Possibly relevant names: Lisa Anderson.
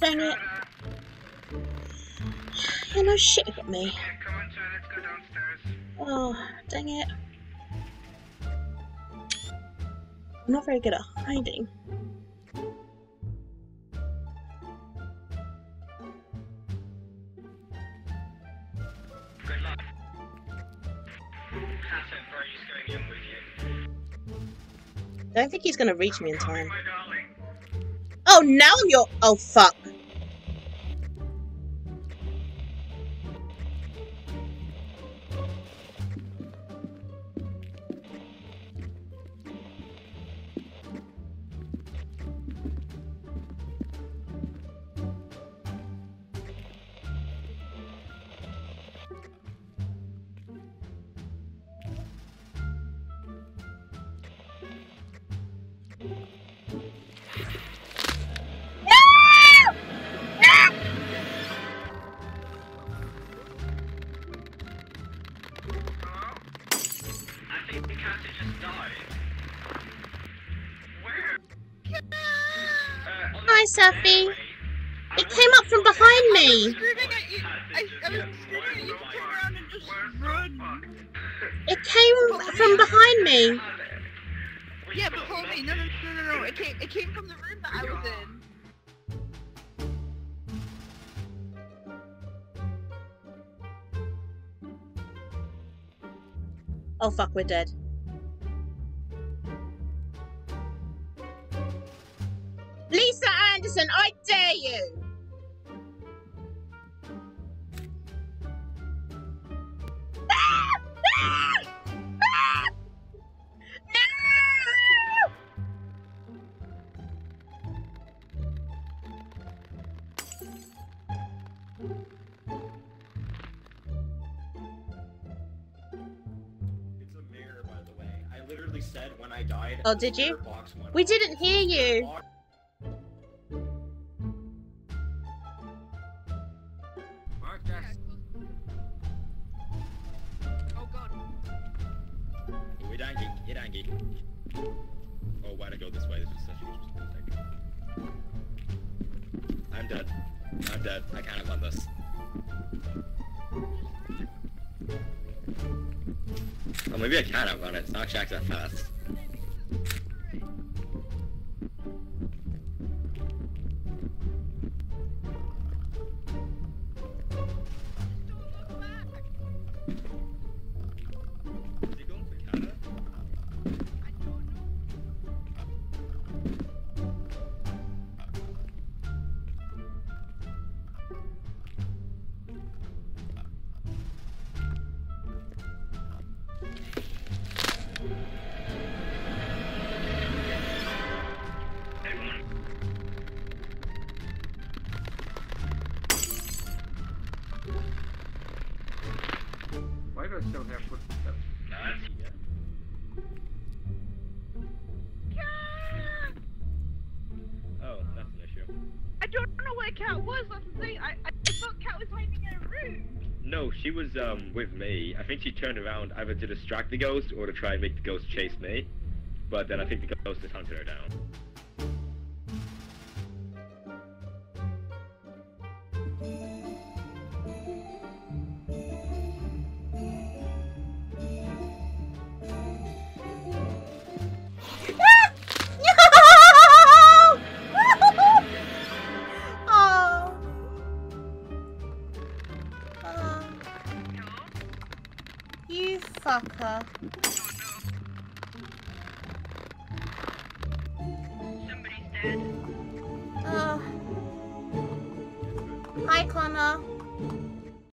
Dang it. You know, shit at me. Oh, dang it. I'm not very good at hiding. I don't think he's gonna reach me in time. Oh, now you're. Oh, fuck. Hi, Sophie. It came up from behind me. I was screaming at you to turn around and just run. It came from behind me. Yeah, but hold me. No. It came from the room that I was in. Oh fuck, we're dead. Lisa Anderson, I dare you! Literally said when I died. Oh, did you? We didn't hear you. Oh god. We don't geek. It ain't geek. Oh, why'd I go this way? This was such an interesting attack. I'm dead. I can't have done this. Well, maybe I can outrun it, it's not Shaq that fast. I still have footsteps. Oh, that's an issue. I don't know where Cat was, that's the thing. I thought Cat was hiding in a room. No, she was with me. I think she turned around either to distract the ghost or to try and make the ghost chase me. But then I think the ghost has hunted her down. You fucker. Somebody's dead. Hi, Connor.